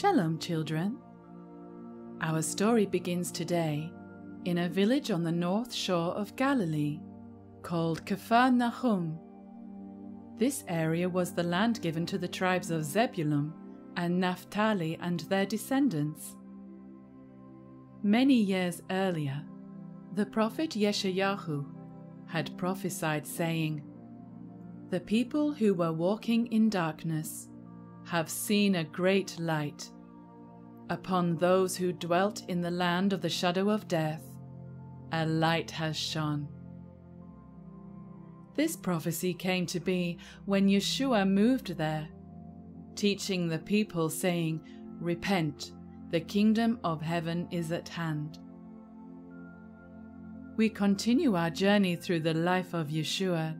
Shalom, children. Our story begins today in a village on the north shore of Galilee called Kefar Nahum. This area was the land given to the tribes of Zebulun and Naphtali and their descendants. Many years earlier, the prophet Yeshayahu had prophesied, saying, "The people who were walking in darkness have seen a great light. Upon those who dwelt in the land of the shadow of death, a light has shone." This prophecy came to be when Yeshua moved there, teaching the people, saying, "Repent, the kingdom of heaven is at hand." We continue our journey through the life of Yeshua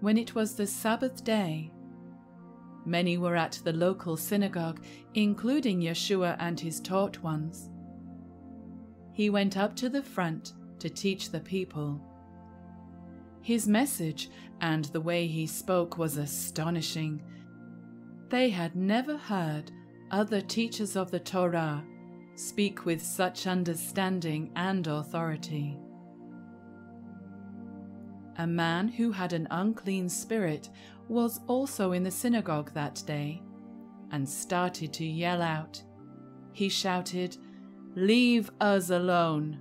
when it was the Sabbath day. Many were at the local synagogue, including Yeshua and his taught ones. He went up to the front to teach the people. His message and the way he spoke was astonishing. They had never heard other teachers of the Torah speak with such understanding and authority. A man who had an unclean spirit was also in the synagogue that day and started to yell out. He shouted, "Leave us alone!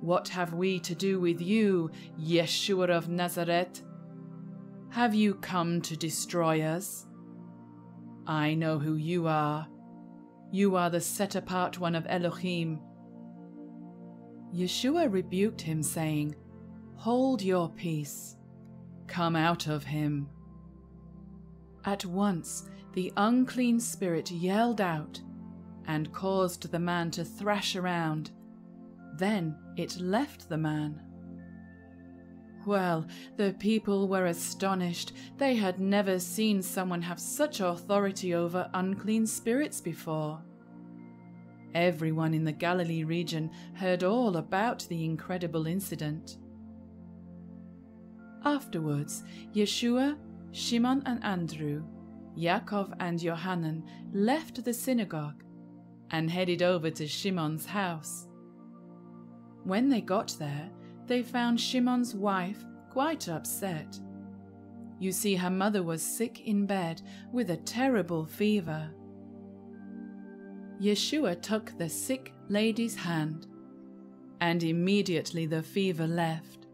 What have we to do with you, Yeshua of Nazareth? Have you come to destroy us? I know who you are. You are the set-apart one of Elohim." Yeshua rebuked him, saying, "Hold your peace. Come out of him." At once the unclean spirit yelled out and caused the man to thrash around. Then it left the man. Well, the people were astonished. They had never seen someone have such authority over unclean spirits before. Everyone in the Galilee region heard all about the incredible incident. Afterwards, Yeshua, Shimon and Andrew, Yaakov and Yohanan left the synagogue and headed over to Shimon's house. When they got there, they found Shimon's wife quite upset. You see, her mother was sick in bed with a terrible fever. Yeshua took the sick lady's hand, and immediately the fever left.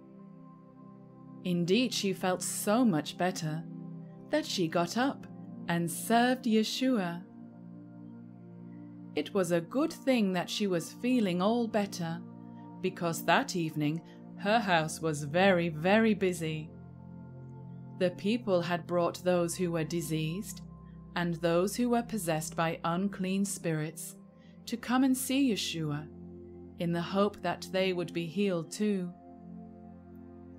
Indeed, she felt so much better that she got up and served Yeshua. It was a good thing that she was feeling all better, because that evening her house was very, very busy. The people had brought those who were diseased and those who were possessed by unclean spirits to come and see Yeshua in the hope that they would be healed too.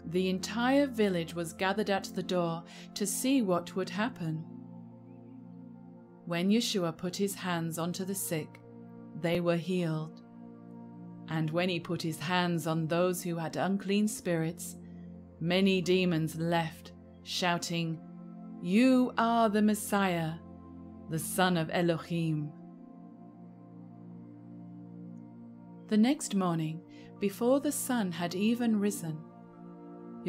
The entire village was gathered at the door to see what would happen. When Yeshua put his hands onto the sick, they were healed. And when he put his hands on those who had unclean spirits, many demons left, shouting, "You are the Messiah, the Son of Elohim." The next morning, before the sun had even risen,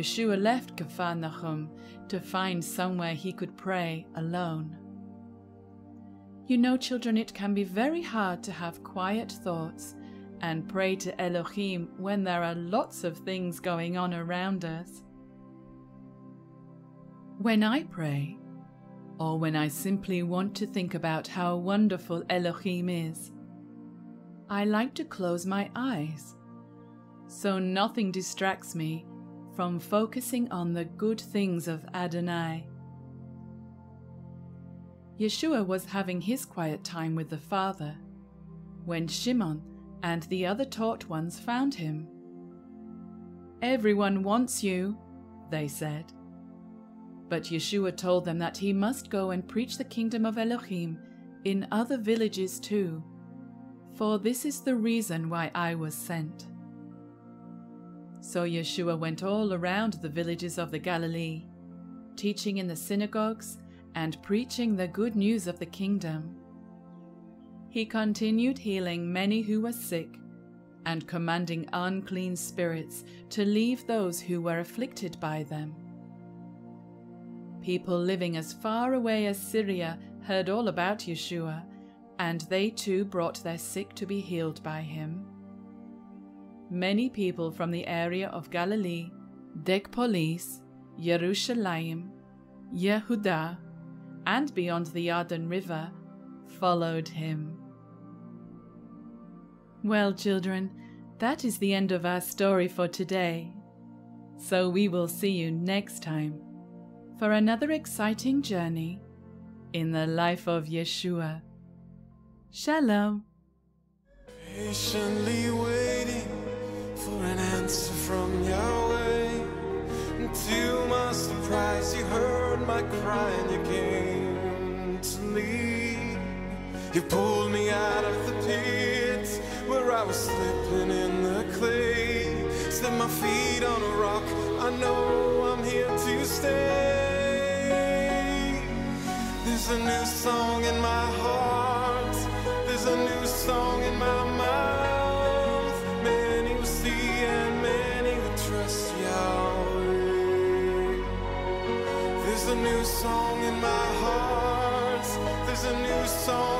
Yeshua left Kefar Nahum to find somewhere he could pray alone. You know, children, it can be very hard to have quiet thoughts and pray to Elohim when there are lots of things going on around us. When I pray, or when I simply want to think about how wonderful Elohim is, I like to close my eyes so nothing distracts me from focusing on the good things of Adonai. Yeshua was having his quiet time with the Father when Shimon and the other taught ones found him. "Everyone wants you," they said. But Yeshua told them that he must go and preach the kingdom of Elohim in other villages too, for this is the reason why I was sent. So Yeshua went all around the villages of the Galilee, teaching in the synagogues and preaching the good news of the kingdom. he continued healing many who were sick, and commanding unclean spirits to leave those who were afflicted by them. People living as far away as Syria heard all about Yeshua, and they too brought their sick to be healed by him. Many people from the area of Galilee, Decapolis, Yerushalayim, Yehuda, and beyond the Jordan River followed him. Well, children, that is the end of our story for today. So we will see you next time for another exciting journey in the life of Yeshua. Shalom. Patiently waiting for an answer from Yahweh. And to my surprise, you heard my cry and you came to me. You pulled me out of the pit where I was slipping in the clay. Set my feet on a rock, I know I'm here to stay. There's a new song in my heart, there's a new song in my mouth. Many will see and many will trust Yahweh. There's a new song in my heart, there's a new song